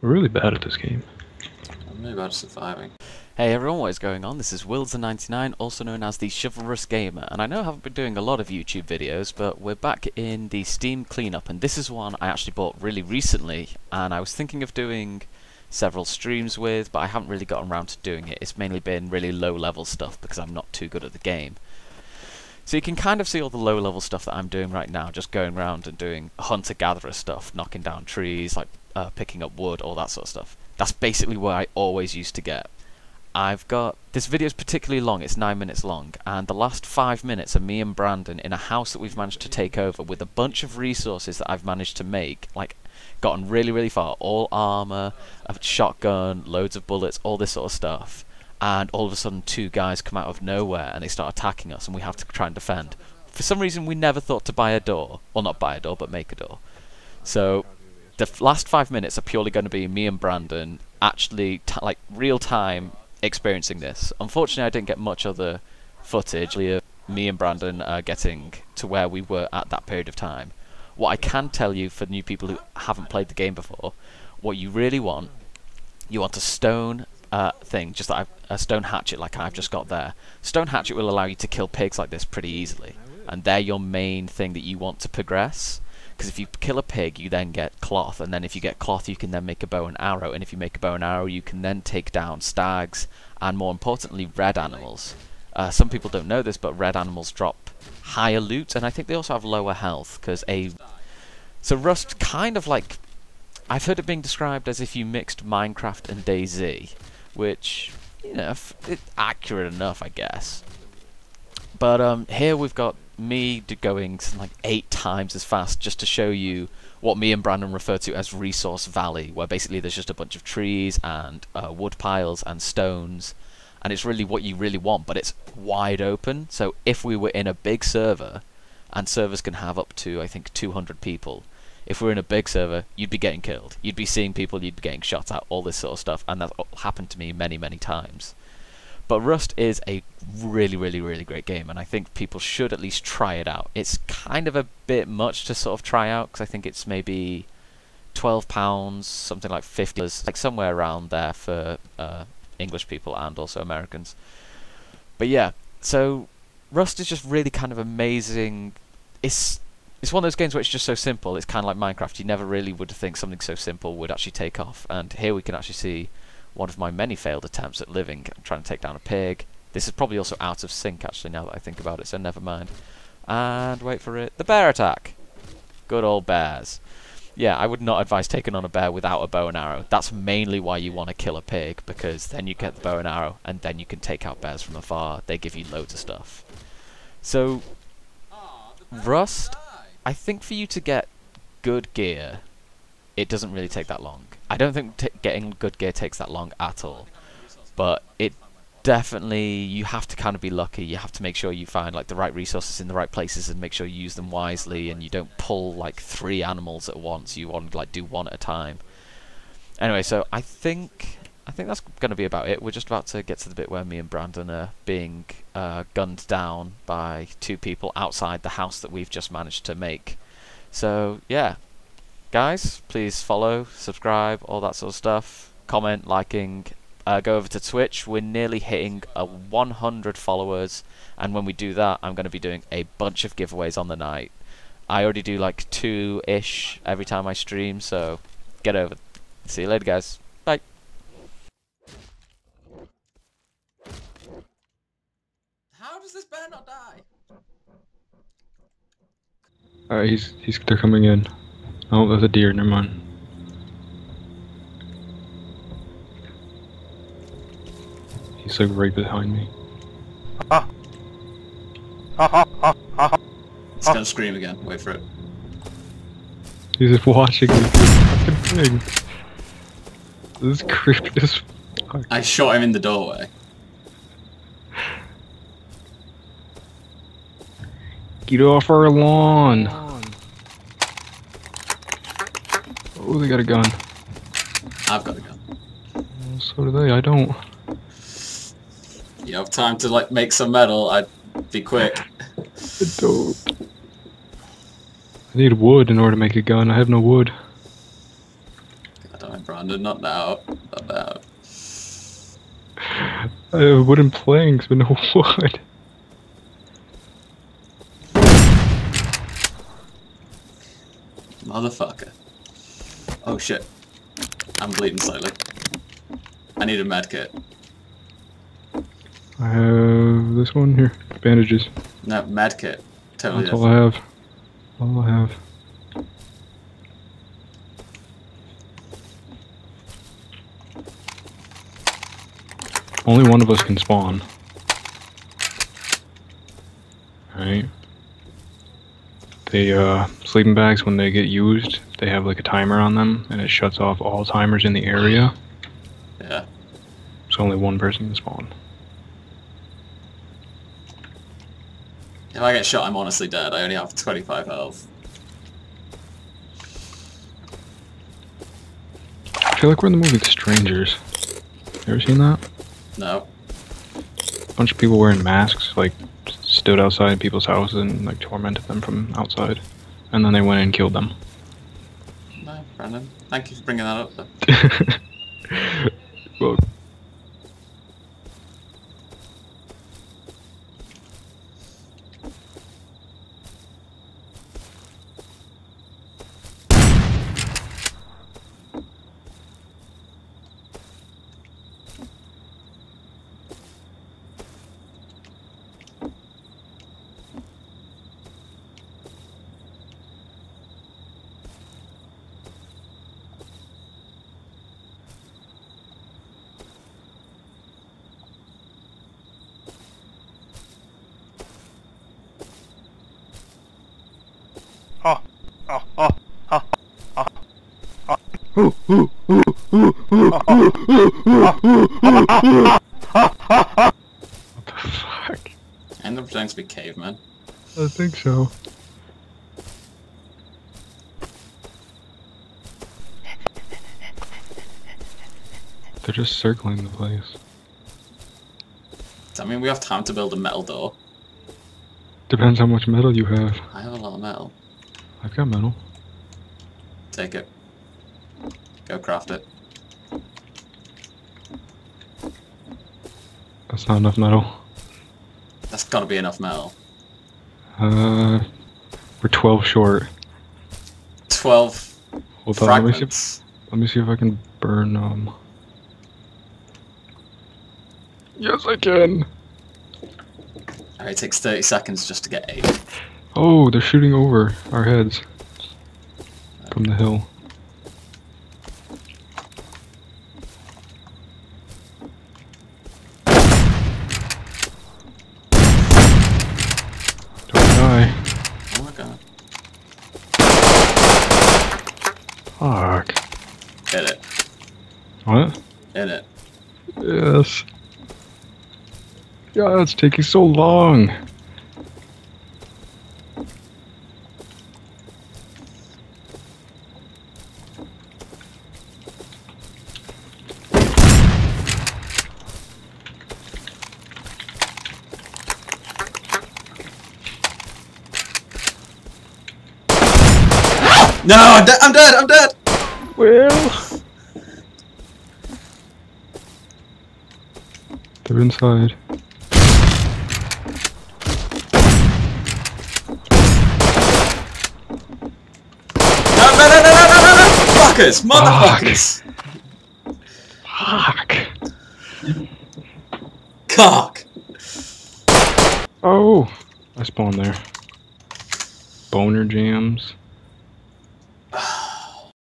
We're really bad at this game. I'm really bad at surviving. Hey everyone, what is going on? This is Willza99, also known as the Chivalrous Gamer, and I know I haven't been doing a lot of YouTube videos, but we're back in the Steam cleanup, and this is one I actually bought really recently, and I was thinking of doing several streams with, but I haven't really gotten around to doing it. It's mainly been really low-level stuff because I'm not too good at the game. So you can kind of see all the low-level stuff that I'm doing right now, just going around and doing hunter-gatherer stuff, knocking down trees, like picking up wood, all that sort of stuff. That's basically where I always used to get. I've got... This video is particularly long, it's 9 minutes long, and the last 5 minutes are me and Brandon in a house that we've managed to take over with a bunch of resources that I've managed to make, like, gotten really, really far. All armour, a shotgun, loads of bullets, all this sort of stuff. And all of a sudden, two guys come out of nowhere and they start attacking us and we have to try and defend. For some reason, we never thought to buy a door. Well, not buy a door, but make a door. So, the last 5 minutes are purely going to be me and Brandon actually, like, real-time experiencing this. Unfortunately, I didn't get much other footage of me and Brandon getting to where we were at that period of time. What I can tell you for new people who haven't played the game before, what you really want, you want a stone thing, just like a stone hatchet like I've just got there. Stone hatchet will allow you to kill pigs like this pretty easily, and they're your main thing that you want to progress, because if you kill a pig you then get cloth, and then if you get cloth you can then make a bow and arrow, and if you make a bow and arrow you can then take down stags and, more importantly, red animals. Some people don't know this, but red animals drop higher loot, and I think they also have lower health, because so Rust kind of, like, I've heard it being described as if you mixed Minecraft and DayZ, which, you know, it's accurate enough, I guess. But here we've got me going like 8 times as fast, just to show you what me and Brandon refer to as Resource Valley, where basically there's just a bunch of trees and wood piles and stones, and it's really what you really want, but it's wide open. So if we were in a big server, and servers can have up to, I think, 200 people, if we're in a big server, you'd be getting killed. You'd be seeing people, you'd be getting shot at, all this sort of stuff, and that's happened to me many, many times. But Rust is a really, really, really great game, and I think people should at least try it out. It's kind of a bit much to sort of try out, because I think it's maybe £12, something like $50, like somewhere around there for English people and also Americans. But yeah, so Rust is just really kind of amazing. It's one of those games where it's just so simple. It's kind of like Minecraft. You never really would think something so simple would actually take off. And here we can actually see one of my many failed attempts at living. I'm trying to take down a pig. This is probably also out of sync, actually, now that I think about it, so never mind. And wait for it. The bear attack! Good old bears. Yeah, I would not advise taking on a bear without a bow and arrow. That's mainly why you want to kill a pig, because then you get the bow and arrow, and then you can take out bears from afar. They give you loads of stuff. So, Rust, I think for you to get good gear, it doesn't really take that long. I don't think getting good gear takes that long at all, but it definitely, you have to kind of be lucky. You have to make sure you find, like, the right resources in the right places and make sure you use them wisely, and you don't pull, like, 3 animals at once. You want to, like, do one at a time. Anyway, so I think that's going to be about it. We're just about to get to the bit where me and Brandon are being gunned down by 2 people outside the house that we've just managed to make. So, yeah. Guys, please follow, subscribe, all that sort of stuff. Comment, liking. Go over to Twitch. We're nearly hitting 100 followers, and when we do that, I'm going to be doing a bunch of giveaways on the night. I already do like 2-ish every time I stream, so get over. See you later, guys. Bye. How does this bear not die? Alright, they're coming in. Oh, there's a deer, never mind. He's like right behind me. Ha! Ha ha ha ha ha! He's gonna scream again, wait for it. He's just watching me do fucking things. This is creepy as fuck. I shot him in the doorway. Get off our lawn! Oh, they got a gun. I've got a gun. Well, so do they, I don't. You have time to, like, make some metal, I'd be quick. I don't. I need wood in order to make a gun, I have no wood. I don't know. time, Brandon. Not now. Not now. Wooden planks, but no wood. Motherfucker. Oh shit. I'm bleeding slightly. I need a med kit. I have this one here. Bandages. No, med kit. Totally different. That's all I have. All I have. Only one of us can spawn. Alright. They, sleeping bags, when they get used, they have like a timer on them, and it shuts off all timers in the area. Yeah. So only one person can spawn. If I get shot, I'm honestly dead. I only have 25 health. I feel like we're in the movie The Strangers. You ever seen that? No. A bunch of people wearing masks, like, stood outside people's houses and, like, tormented them from outside. And then they went in and killed them. No, Brandon. Thank you for bringing that up, though. Well. What the fuck? End up trying to be caveman. I think so. They're just circling the place. Does that mean we have time to build a metal door? Depends how much metal you have. I have a lot of metal. I've got metal. Take it. Go craft it. That's not enough metal. That's gotta be enough metal. We're 12 short. 12 Hold fragments. On, let me see if I can burn them. Yes, I can! Alright, it takes 30 seconds just to get 8. Oh, they're shooting over our heads. From the hill. God, it's taking so long. No, I'm dead. I'm dead. Well, they're inside. Motherfuckers! Fuck! Cock! Oh! I spawned there. Boner jams.